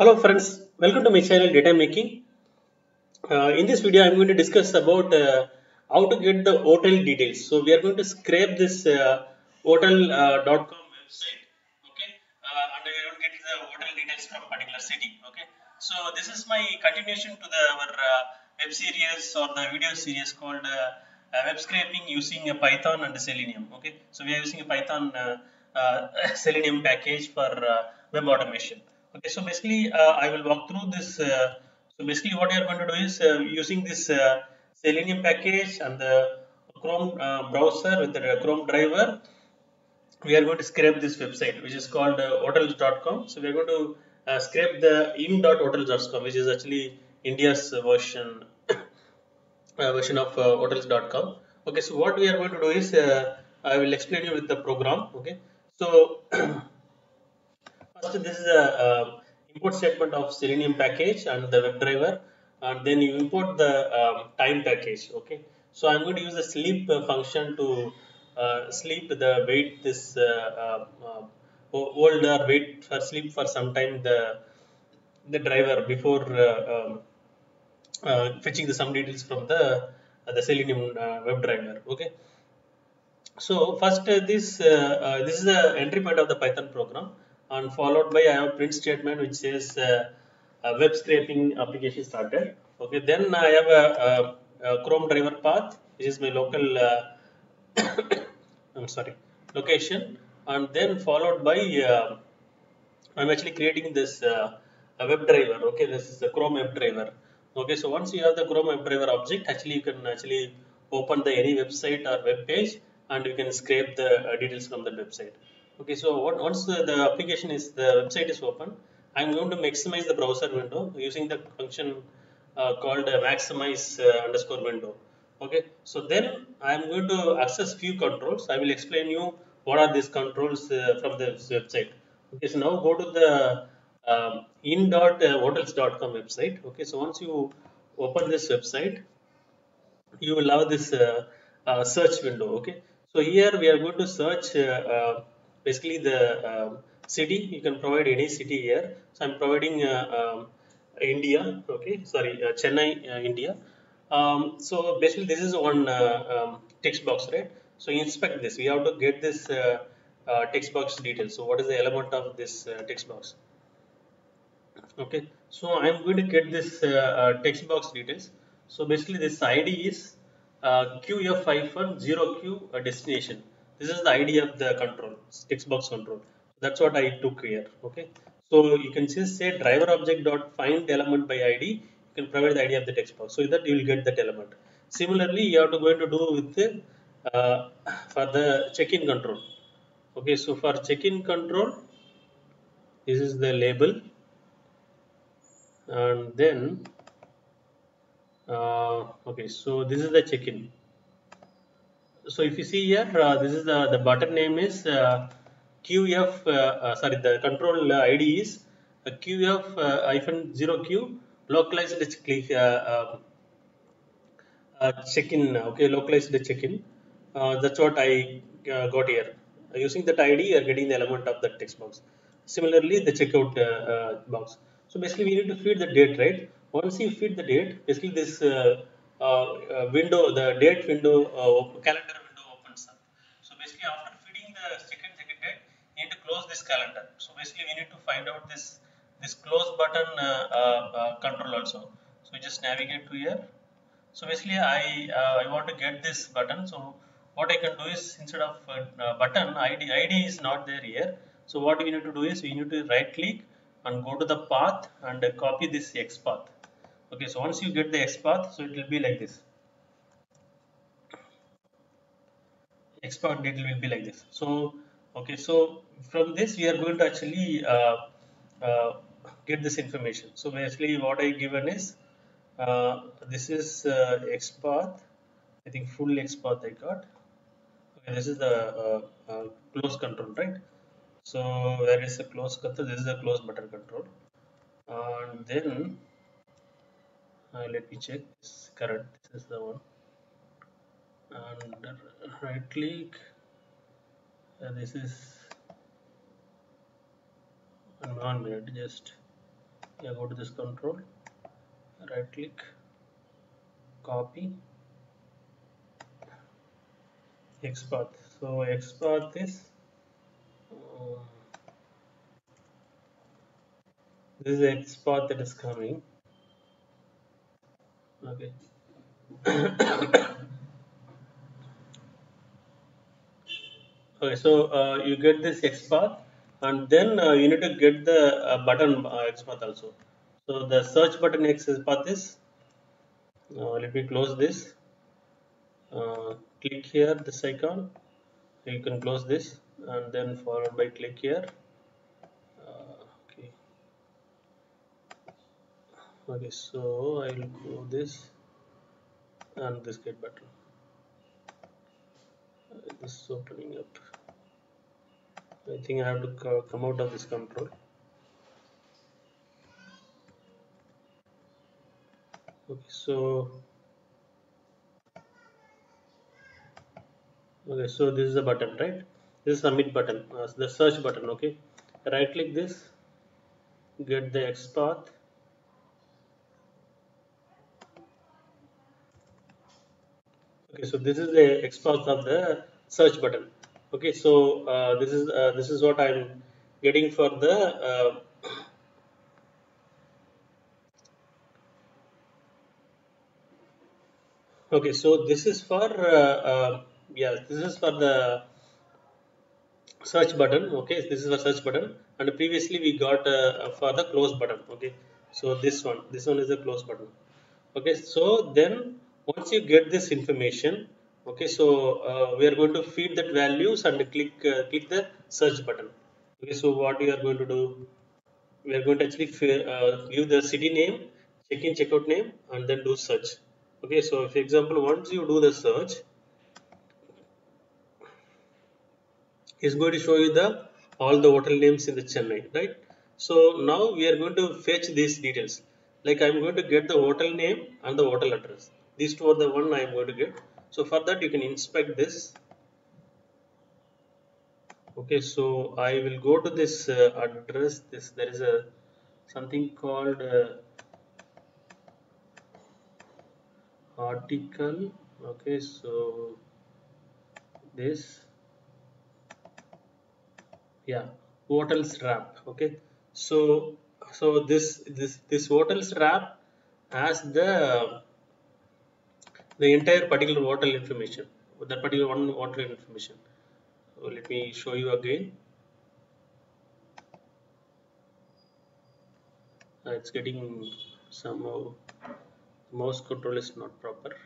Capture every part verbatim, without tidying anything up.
Hello friends, welcome to my channel Data Making. Uh, in this video I am going to discuss about uh, how to get the hotel details. So we are going to scrape this uh, hotel dot com uh, website, okay, uh, and we are going to get the hotel details from a particular city, okay. So this is my continuation to the our uh, web series or the video series called uh, uh, web scraping using a Python and Selenium, okay. So we are using a Python uh, uh, Selenium package for uh, web automation. Okay, so basically uh, I will walk through this. Uh, so basically what you are going to do is uh, using this uh, Selenium package and the Chrome uh, browser with the Chrome driver, we are going to scrape this website which is called uh, hotels dot com. So we are going to uh, scrape the in dot hotels dot com, which is actually India's version uh, version of uh, hotels dot com. Okay, so what we are going to do is uh, I will explain you with the program. Okay, so first, this is a uh, import statement of Selenium package and the WebDriver, and then you import the um, time package. Okay, so I'm going to use the sleep uh, function to uh, sleep the wait this uh, uh, hold or wait for sleep for some time the the driver before uh, um, uh, fetching the some details from the uh, the Selenium uh, WebDriver. Okay, so first uh, this uh, uh, this is the entry point of the Python program. And followed by I have print statement which says uh, uh, web scraping application started. Okay, then I have a, a, a Chrome driver path, which is my local uh, I'm sorry location, and then followed by uh, I'm actually creating this uh, web driver. Okay, this is the Chrome web driver. Okay, so once you have the Chrome web driver object, actually you can actually open the any website or web page, and you can scrape the uh, details from the website. Okay, so what, once the, the application is the website is open, I'm going to maximize the browser window using the function uh, called uh, maximize uh, underscore window. Okay, so then I'm going to access few controls. I will explain you what are these controls uh, from the website. Okay, so now go to the um, in dot hotels dot com website. Okay, so once you open this website, you will have this uh, uh, search window. Okay, so here we are going to search. Uh, uh, Basically, the uh, city, you can provide any city here. So I'm providing uh, um, India. Okay, sorry, uh, Chennai, uh, India. Um, so basically, this is on uh, um, text box, right? So inspect this. We have to get this uh, uh, text box details. So what is the element of this uh, text box? Okay, so I'm going to get this uh, uh, text box details. So basically, this I D is uh, Q F five one zero Q uh, destination. This is the I D of the control, text box control. That's what I took here. Okay, so you can just say driver object dot find element by I D. You can provide the I D of the text box, so that you will get that element. Similarly, you have to going to do with the uh, for the check-in control. Okay, so for check-in control, this is the label, and then uh, okay, so this is the check-in. So if you see here, uh, this is the the button name is uh, Q F. Uh, uh, sorry, the control uh, I D is uh, Q F zero Q localized click uh, uh, uh, check-in. Okay, localized check-in. Uh, that's what I uh, got here. Using that I D, you are getting the element of that text box. Similarly, the checkout uh, uh, box. So basically, we need to feed the date, right? Once you feed the date, basically this. Uh, Uh, uh, window, the date window, uh, calendar window opens up. So basically, after feeding the second second date, you need to close this calendar. So basically, we need to find out this this close button uh, uh, control also. So just navigate to here. So basically, I uh, I want to get this button. So what I can do is instead of uh, button I D I D is not there here. So what we need to do is we need to right click and go to the path and uh, copy this XPath. Okay, so once you get the XPath, so it will be like this. XPath data will be like this. So, okay, so from this we are going to actually uh, uh, get this information. So basically, what I given is uh, this is uh, XPath. I think full XPath I got. Okay, this is the uh, uh, close control, right? So where is the close control? This is the close button control, and then. Uh, let me check this current. This is the one. And right click. Uh, this is one minute. Just Now go to this control, right click, copy XPath. So XPath is uh, this is XPath that is coming. Okay. Okay, so uh, you get this XPath, and then uh, you need to get the uh, button uh, XPath also. So the search button XPath is. Uh, let me close this. Uh, click here, this icon. You can close this, and then followed by click here. Uh, okay. Okay, so I will go this and this get button. Uh, this is opening up. I think I have to come out of this control. Okay, so okay, so this is the button, right? This is submit button, uh, the search button. Okay, right click this, get the XPath. Okay, so this is the XPath of the search button. Okay, so uh, this is uh, this is what I'm getting for the uh, okay, so this is for uh, uh, yeah, this is for the search button. Okay, this is for search button, and previously we got uh, for the close button. Okay, so this one this one is the close button. Okay, so then once you get this information, okay, so uh, we are going to feed that values and click uh, click the search button. Okay, so what we are going to do, we are going to actually uh, give the city name, check-in checkout name, and then do search. Okay, so for example, once you do the search, it's going to show you the all the hotel names in the Chennai, right? So now we are going to fetch these details. Like I'm going to get the hotel name and the hotel address. These two are the one I am going to get. So for that you can inspect this. Okay, so I will go to this uh, address. This there is a something called uh, article. Okay, so this yeah hotels wrap. Okay, so so this this this hotels wrap as the the entire particular hotel information, that particular one hotel information. So let me show you again. Uh, it's getting somehow mouse control is not proper.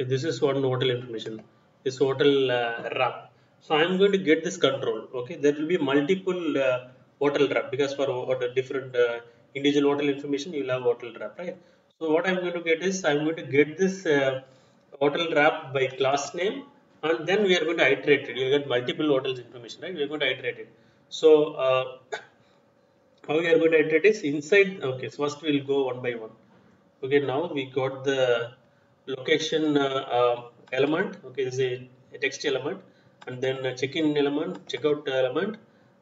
Okay, this is one hotel information. This hotel uh, wrap. So I am going to get this control. Okay, there will be multiple uh, hotel wrap, because for uh, different uh, individual hotel information you will have hotel wrap, right? So what I am going to get is I am going to get this uh, hotel wrap by class name, and then we are going to iterate it. You will get multiple hotels information, right? We are going to iterate it. So uh, how we are going to iterate is inside. Okay, so first we will go one by one. Okay, now we got the location uh, uh, element. Okay, this is a, a text element. And then check-in element, checkout element,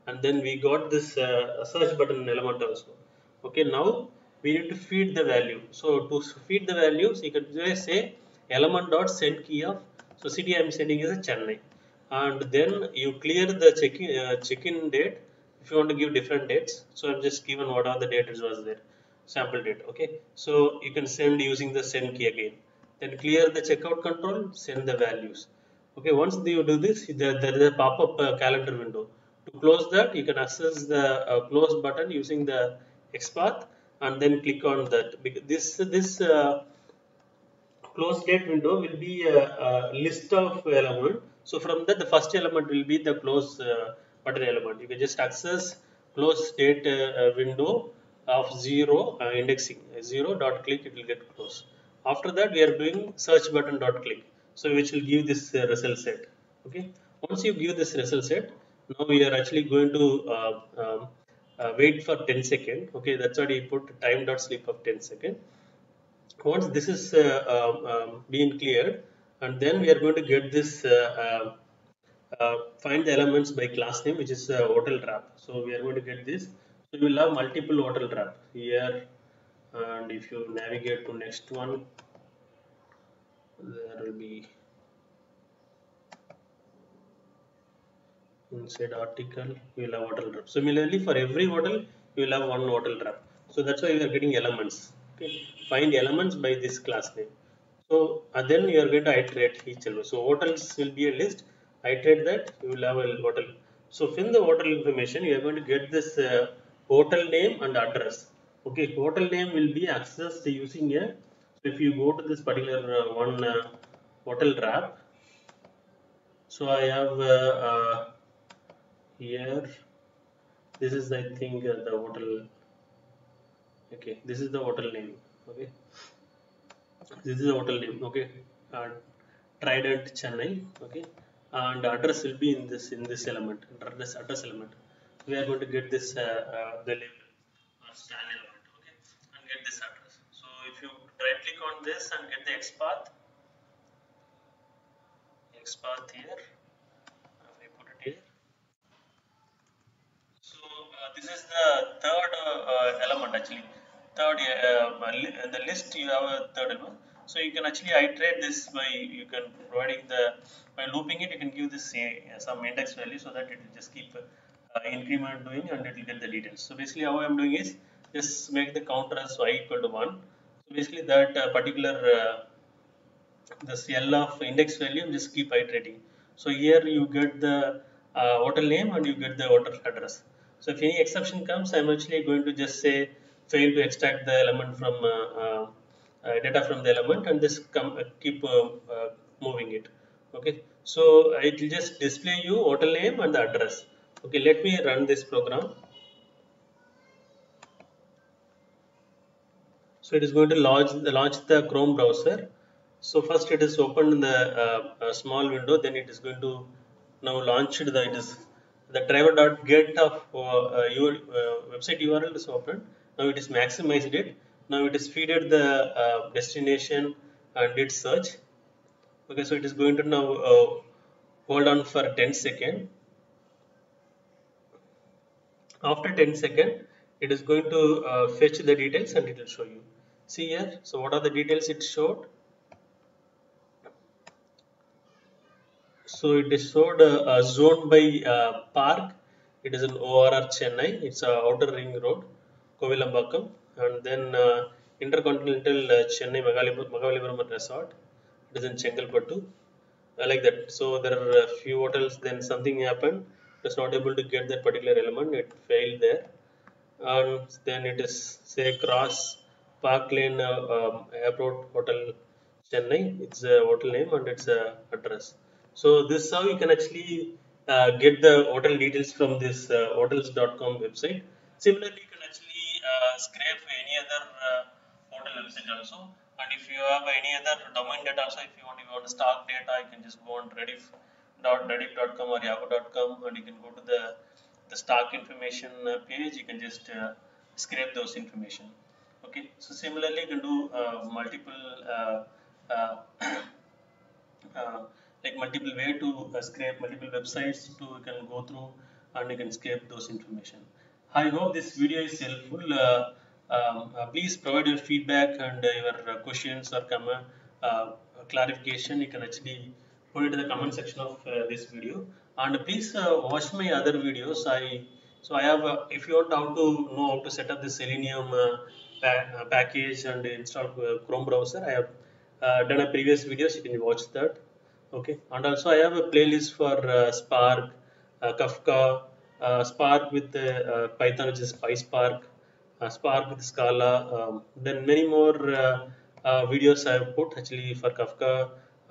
and then we got this uh, search button element also. Okay, now we need to feed the value. So to feed the values, you can just say element dot send key of. So city I am sending is a Chennai, and then you clear the check-in uh, check-in date. If you want to give different dates, so I'm just given what are the dates was there, sample date. Okay, so you can send using the send key again. Then clear the checkout control, send the values. Okay, once you do this, there, there is a pop-up uh, calendar window. To close that, you can access the uh, close button using the XPath, and then click on that. Because this this uh, close date window will be a, a list of element. So from that, the first element will be the close uh, button element. You can just access close date uh, window of zero uh, indexing zero dot click. It will get closed. After that, we are doing search button dot click. So which will give this uh, result set. Okay, once you give this result set, now we are actually going to uh, uh, uh, wait for ten seconds. Okay, that's what you put time dot sleep of ten seconds. Once this is uh, uh, um, being cleared, and then we are going to get this uh, uh, uh, find the elements by class name, which is uh, hotel wrap. So we are going to get this. So you will have multiple hotel wrap here, and if you navigate to next one, there will be inside article you will have hotel wrap. Similarly, for every hotel you will have one hotel wrap. So that's why you are getting elements. Okay, find elements by this class name. So and then you are going to iterate each element. So hotels will be a list. Iterate that, you will have a hotel. So fill the hotel information. You are going to get this uh, hotel name and address. Okay, hotel name will be accessed using a. So if you go to this particular uh, one uh, hotel wrap. So I have uh, uh, here. This is I think uh, the hotel. Okay, this is the hotel name. Okay, this is the hotel name. Okay, uh, Trident Chennai. Okay, and address will be in this in this element, address address element. We are going to get this uh, uh, the label or star element. Okay, and get this address. So if you right click on this and get the XPath, XPath here. I put it here. So uh, this is the third uh, uh, element actually. Third, uh, the list you have a third element. So you can actually iterate this by you can providing the by looping it. You can give this uh, some index value so that it will just keep uh, increment doing and it will get the details. So basically, how I am doing is just make the counter as y equal to one. So basically, that uh, particular uh, this L of index value just keep iterating. So here you get the uh, hotel name and you get the hotel address. So if any exception comes, I am actually going to just say fail to extract the element from uh, uh, uh, data from the element and just come, uh, keep uh, uh, moving it. Okay, so it will just display you hotel name and the address. Okay, let me run this program. So it is going to launch the, launch the Chrome browser. So first it is opened the uh, a small window, then it is going to now launch it. The, it is the driver.get of uh, uh, your uh, website U R L is opened. Now it is maximized it. Now it is fed the uh, destination and did search. Okay, so it is going to now uh, hold on for ten seconds. After ten seconds, it is going to uh, fetch the details and it will show you. See here. So what are the details it showed? So it is showed a, a zone by uh, park. It is an O R R Chennai. It's a outer ring road. Kovilambakam, and then uh, Intercontinental uh, Chennai Magali Brahman Resort. It is in Chengalpattu. I like that. So there are a few hotels. Then something happened. It is not able to get that particular element. It failed there. And then it is say cross Park Lane uh, um, Airport Hotel Chennai. It's a hotel name and it's a address. So this is how you can actually uh, get the hotel details from this uh, hotels dot com website. Similarly, you can actually Uh, scrape any other uh, hotel website also, and if you have any other domain data also, if you want, if you want stock data, you can just go on rediff dot rediff dot com or yahoo dot com, and you can go to the the stock information page. You can just uh, scrape those information. Okay, so similarly you can do uh, multiple uh, uh, uh, like multiple way to uh, scrape multiple websites to you can go through and you can scrape those information. I hope this video is helpful. Uh, um, uh, please provide your feedback and uh, your uh, questions or comment, uh, clarification. You can actually put it in the comment section of uh, this video. And please uh, watch my other videos. I so I have. Uh, if you want how to know how to set up the Selenium uh, pa uh, package and install uh, Chrome browser, I have uh, done a previous videos. You can watch that. Okay. And also I have a playlist for uh, Spark, uh, Kafka. Uh, Spark with uh, uh, Python, which is PySpark, uh, Spark with Scala, um, then many more uh, uh, videos I have put actually for Kafka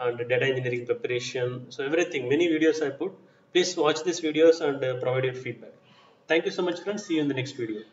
and data engineering preparation. So everything, many videos I put. Please watch these videos and uh, provide your feedback. Thank you so much friends. See you in the next video.